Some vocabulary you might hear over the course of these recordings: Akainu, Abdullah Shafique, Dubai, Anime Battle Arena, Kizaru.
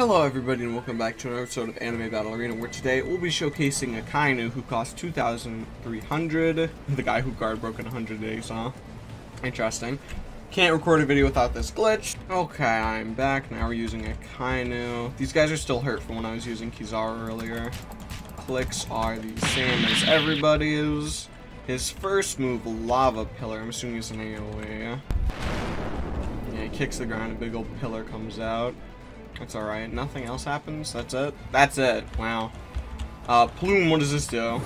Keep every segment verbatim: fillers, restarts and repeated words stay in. Hello everybody and welcome back to another episode of Anime Battle Arena, where today we'll be showcasing Akainu, who costs two thousand three hundred, the guy who guard broken one hundred days, huh? Interesting. Can't record a video without this glitch. Okay, I'm back. Now we're using Akainu. These guys are still hurt from when I was using Kizaru earlier. Clicks are the same as everybody's. His first move, Lava Pillar. I'm assuming it's an A O E. Yeah, he kicks the ground, a big old pillar comes out. That's alright. Nothing else happens. That's it. That's it. Wow. Uh, Plume, what does this do?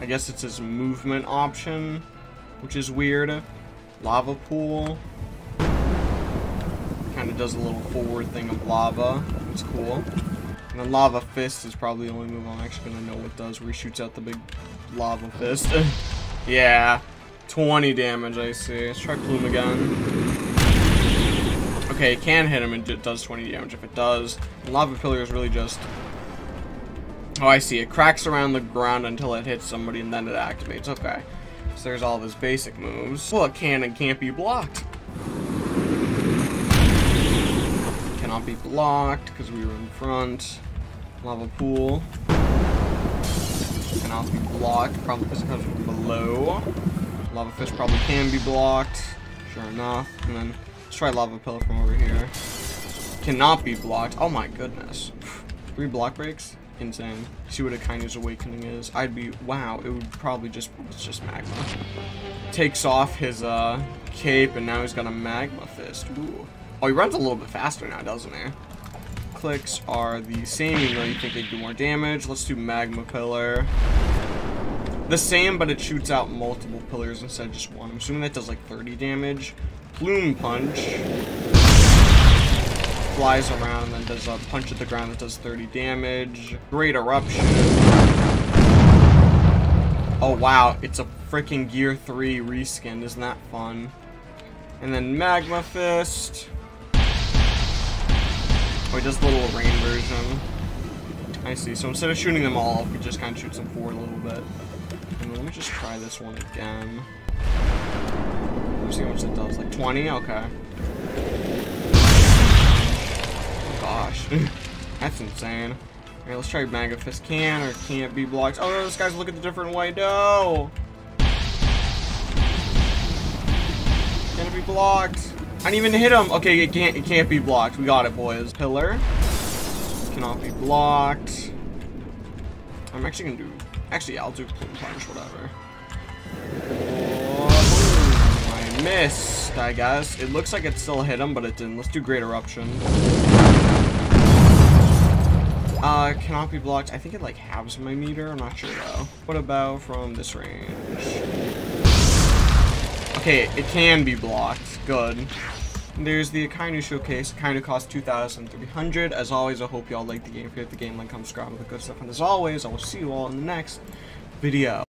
I guess it's his movement option, which is weird. Lava Pool. Kind of does a little forward thing of lava. It's cool. And then Lava Fist is probably the only move I'm actually going to know what does, where he shoots out the big lava fist. Yeah. twenty damage, I see. Let's try Plume again. Okay, it can hit him and it does twenty damage if it does. And Lava Pillar is really just... Oh, I see. It cracks around the ground until it hits somebody and then it activates. Okay. So there's all of his basic moves. Well, it can and can't be blocked. Cannot be blocked because we were in front. Lava Pool. Cannot be blocked. Probably because it comes from below. Lava Fish probably can be blocked. Sure enough. And then... let's try Lava Pillar from over here. Cannot be blocked. Oh my goodness. Three block breaks? Insane. See what Akainu's Awakening is. I'd be, wow, it would probably just, it's just magma. Takes off his uh, cape and now he's got a magma fist. Ooh. Oh, he runs a little bit faster now, doesn't he? Clicks are the same, even though you think they do more damage. Let's do Magma Pillar. The same, but it shoots out multiple pillars instead of just one. I'm assuming that does like thirty damage. Plume Punch flies around and then does a punch at the ground that does thirty damage. Great Eruption. Oh wow, it's a freaking Gear three reskin. Isn't that fun? And then Magma Fist. Oh, he does a little rain version. I see. So instead of shooting them all, we just kind of shoot them forward a little bit. And let me just try this one again. See how much it does. Like twenty? Okay. Oh, gosh. That's insane. Alright, let's try Magma Fist. Can or can't be blocked. Oh no, this guy's looking a different way. No! Can it be blocked? I didn't even hit him! Okay, it can't, it can't be blocked. We got it, boys. Pillar. Cannot be blocked. I'm actually gonna do... Actually, yeah, I'll do Plume Punch, whatever. Missed, I guess. It looks like it still hit him, but it didn't. Let's do Great Eruption. Uh, cannot be blocked. I think it, like, halves my meter. I'm not sure, though. What about from this range? Okay, it can be blocked. Good. There's the Akainu Showcase. Akainu costs two thousand three hundred. As always, I hope y'all like the game. If you like the game, like, comment, subscribe, all the good stuff. And as always, I will see you all in the next video.